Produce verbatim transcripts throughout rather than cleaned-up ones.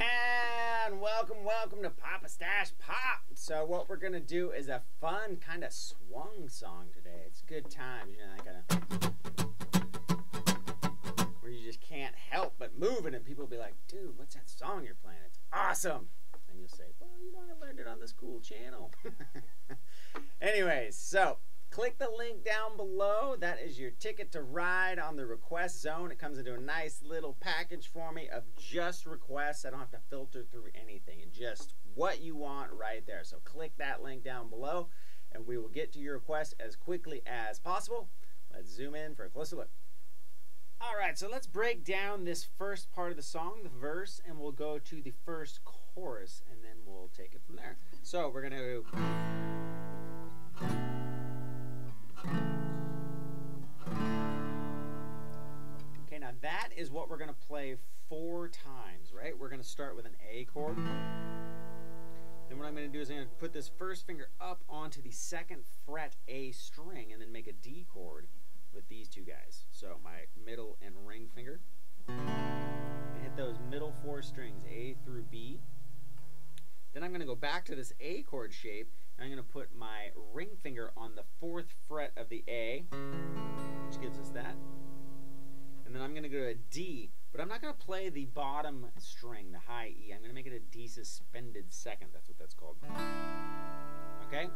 Yeah, and welcome, welcome to Papastache Pop. So what we're gonna do is a fun kind of swung song today. It's good times, you know, that kind of where you just can't help but move it, and people will be like, "Dude, what's that song you're playing? It's awesome!" And you'll say, "Well, you know, I learned it on this cool channel." Anyways, so click the link down below. That is your ticket to ride on the request zone. It comes into a nice little package for me of just requests. I don't have to filter through anything. It's just what you want right there. So click that link down below and we will get to your request as quickly as possible. Let's zoom in for a closer look. All right, so let's break down this first part of the song, the verse, and we'll go to the first chorus and then we'll take it from there. So we're gonna go. Okay, now that is what we're going to play four times, right? We're going to start with an A chord. Then what I'm going to do is I'm going to put this first finger up onto the second fret A string and then make a D chord with these two guys. So my middle and ring finger. And hit those middle four strings, A through B. Then I'm going to go back to this A chord shape. I'm going to put my ring finger on the fourth fret of the A, which gives us that. And then I'm going to go to a D, but I'm not going to play the bottom string, the high E. I'm going to make it a D suspended second. That's what that's called. Okay?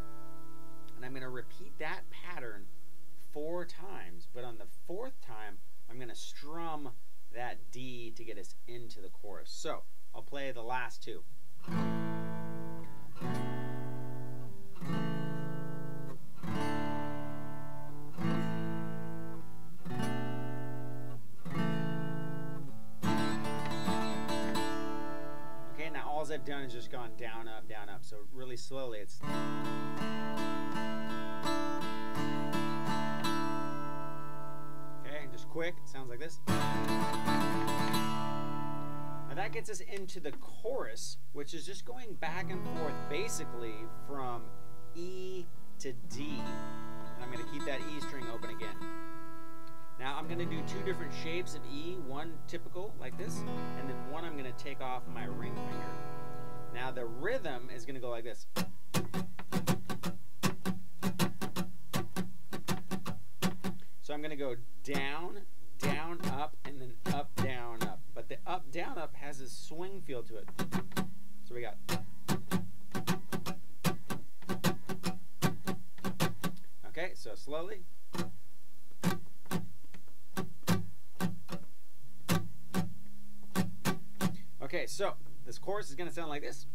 And I'm going to repeat that pattern four times, but on the fourth time, I'm going to strum that D to get us into the chorus. So I'll play the last two. I've done is just gone down, up, down, up. So really slowly it's... Okay, just quick. Sounds like this. Now that gets us into the chorus, which is just going back and forth basically from E to D. And I'm going to keep that E string open again. Now I'm going to do two different shapes of E, one typical like this, and then one I'm going to take off my ring finger. Now the rhythm is going to go like this. So I'm going to go down, down, up, and then up, down, up. But the up, down, up has this swing feel to it. So we got... Okay, so slowly. Okay, so... This chorus is going to sound like this.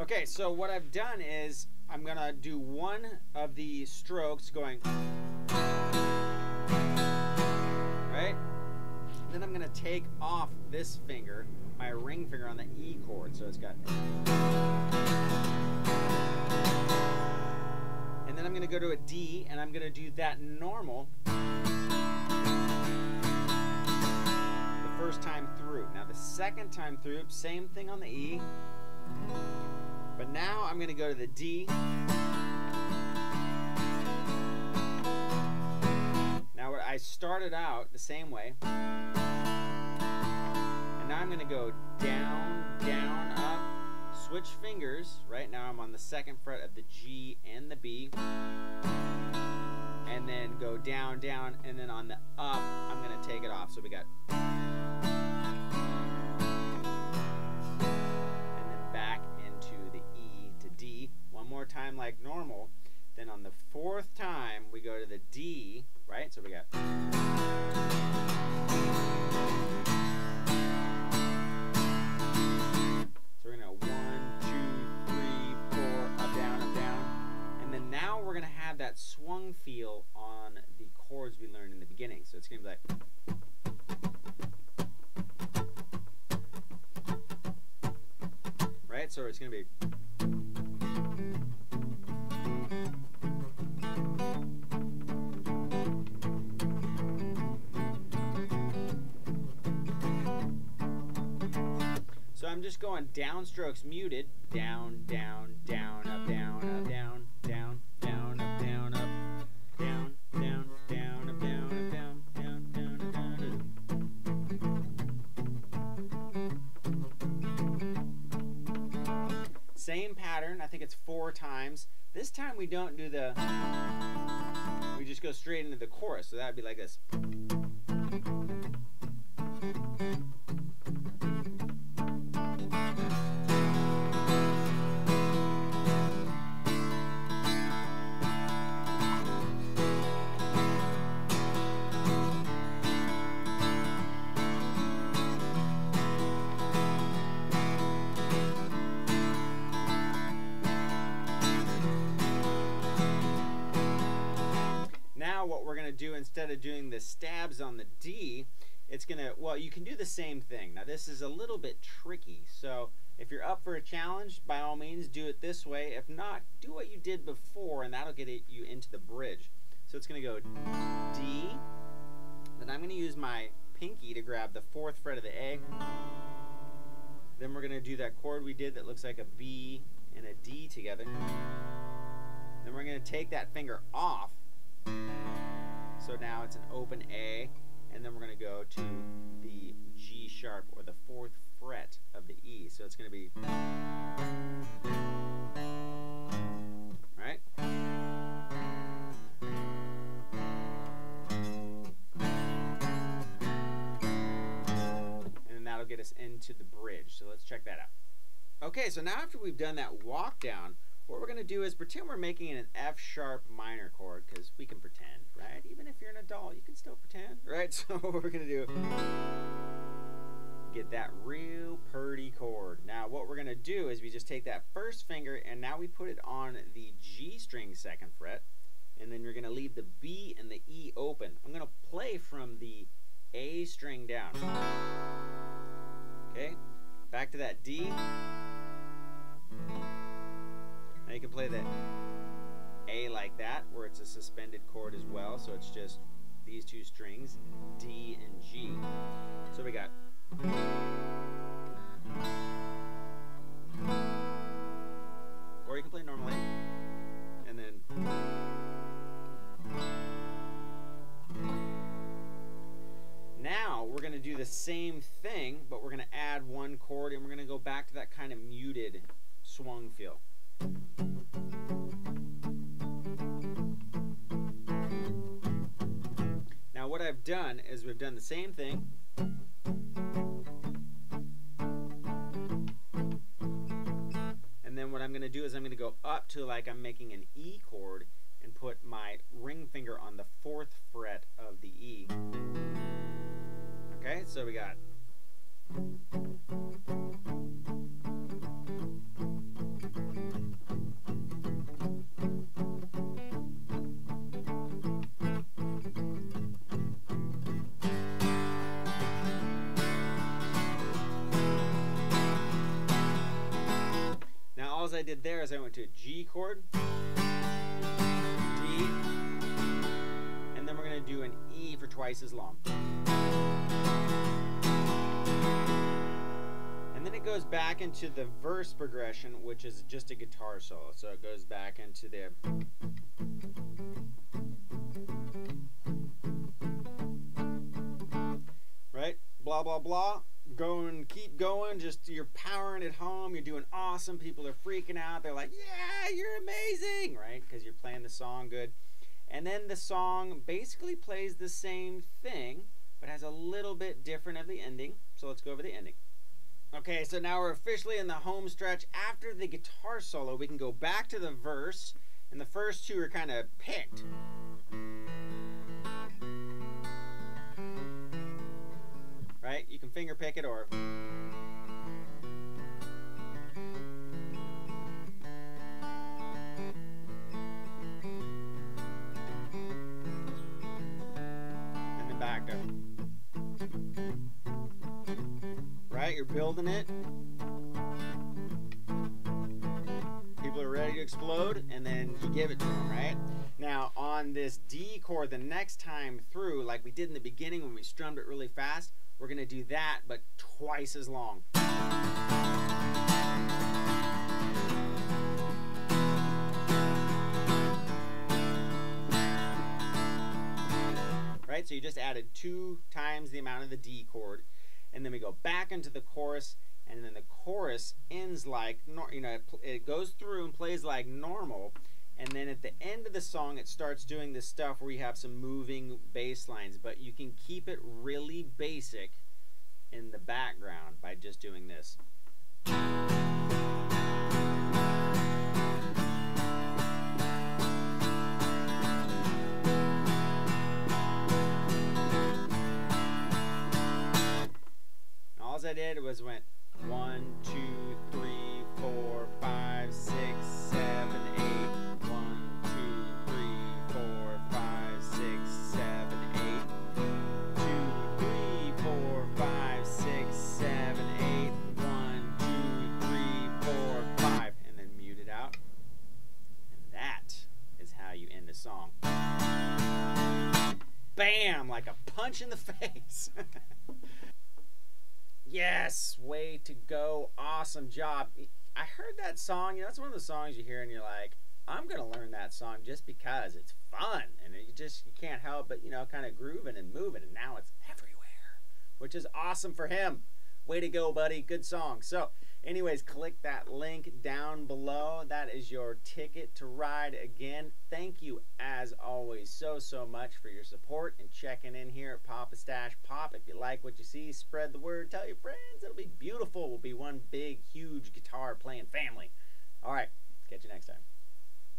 Okay, so what I've done is I'm going to do one of the strokes going, right? Then I'm going to take off this finger, my ring finger on the E chord, so it's got. And then I'm going to go to a D, and I'm going to do that normal the first time through. Now the second time through, same thing on the E. But now I'm going to go to the D. Now where I started out the same way. And now I'm going to go down, down, up, switch fingers. Right now I'm on the second fret of the G and the B. And then go down, down, and then on the up, I'm going to take it off. So we got... more time like normal, then on the fourth time we go to the D, right? So we got, so we're gonna one, two, three, four, up, down, up, down, and then now we're gonna have that swung feel on the chords we learned in the beginning. So it's gonna be like. Right? So it's gonna be. Thank you. just going downstrokes muted. Down, down, down, up, down, up, down, down, down, up, down, up, down, down, down, up, down, up, down, down, down, down, down. Same pattern. I think it's four times. This time we don't do the. We just go straight into the chorus. So that'd be like this. What we're going to do, instead of doing the stabs on the D, it's going to, well, you can do the same thing. Now this is a little bit tricky, so if you're up for a challenge, by all means do it this way. If not, do what you did before and that'll get it, you into the bridge. So it's going to go D, then I'm going to use my pinky to grab the fourth fret of the A, then we're going to do that chord we did that looks like a B and a D together, then we're going to take that finger off. So now it's an open A, and then we're going to go to the G sharp, or the fourth fret of the E. So it's going to be, right? And that'll get us into the bridge. So let's check that out. Okay, so now after we've done that walk down, what we're going to do is pretend we're making an F sharp minor chord, because we can pretend, right? Even if you're an adult, you can still pretend, right? So what we're going to do, get that real purty chord. Now what we're going to do is we just take that first finger and now we put it on the G string second fret, and then you're going to leave the B and the E open. I'm going to play from the A string down. Okay, back to that D. Now you can play the A like that, where it's a suspended chord as well, so it's just these two strings, D and G. So we got. Or you can play normally. And then. Now we're going to do the same thing, but we're going to add one chord and we're going to go back to that kind of muted swung feel. Now what I've done is we've done the same thing, and then what I'm going to do is I'm going to go up to like I'm making an E chord and put my ring finger on the fourth fret of the E. Okay, so we got. I did there is I went to a G chord, D, and then we're going to do an E for twice as long. And then it goes back into the verse progression, which is just a guitar solo. So it goes back into the. Right? Blah, blah, blah. Going, keep going, just you're powering it home, you're doing awesome, people are freaking out, they're like, yeah, you're amazing, right? Because you're playing the song good. And then the song basically plays the same thing, but has a little bit different of the ending, so let's go over the ending. Okay, so now we're officially in the home stretch. After the guitar solo, we can go back to the verse, and the first two are kind of picked. Right? You can finger pick it or. And then back to. Right? You're building it. People are ready to explode, and then you give it to them, right? Now, on this D chord, the next time through, like we did in the beginning when we strummed it really fast, We're gonna do that, but twice as long. Right, so you just added two times the amount of the D chord, and then we go back into the chorus, and then the chorus ends like, you know, it goes through and plays like normal, and then at the end of the song it starts doing this stuff where you have some moving bass lines, but you can keep it really basic in the background by just doing this. I did was went one, two, three, four, five, six, seven, eight. One, two, three, four, five, six, seven, eight. Two, three, four, five, six, seven, eight. One, two, three, four, five, and then mute it out. And that is how you end a song. Bam! Like a punch in the face. Yes, way to go, awesome job. I heard that song, you know, that's one of the songs you hear and you're like, I'm gonna learn that song just because it's fun, and you just you can't help but, you know, kind of grooving and moving, and now it's everywhere, which is awesome for him. Way to go, buddy, good song. So anyways, click that link down below. That is your ticket to ride. Again, thank you as always so so much for your support and checking in here at Papastache Pop. If you like what you see, spread the word, tell your friends, it'll be beautiful. We'll be one big huge guitar playing family. All right, catch you next time.